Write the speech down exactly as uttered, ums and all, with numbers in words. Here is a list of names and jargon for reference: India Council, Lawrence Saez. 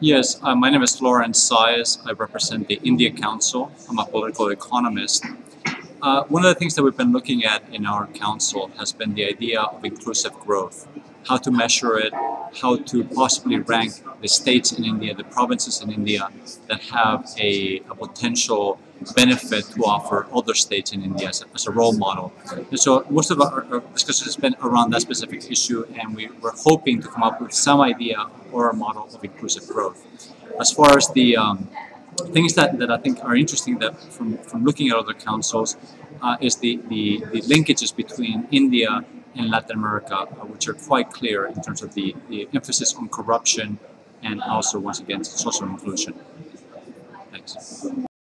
Yes, uh, my name is Lawrence Saez. I represent the India Council. I'm a political economist. Uh, one of the things that we've been looking at in our council has been the idea of inclusive growth, how to measure it, how to possibly rank the states in India, the provinces in India that have a, a potential benefit to offer other states in India as a, as a role model. And so most of our, our discussion has been around that specific issue, and we were hoping to come up with some idea or a model of inclusive growth. As far as the um, things that, that I think are interesting that from, from looking at other councils uh, is the, the, the linkages between India and Latin America, uh, which are quite clear in terms of the, the emphasis on corruption and also, once again, social inclusion. Thanks.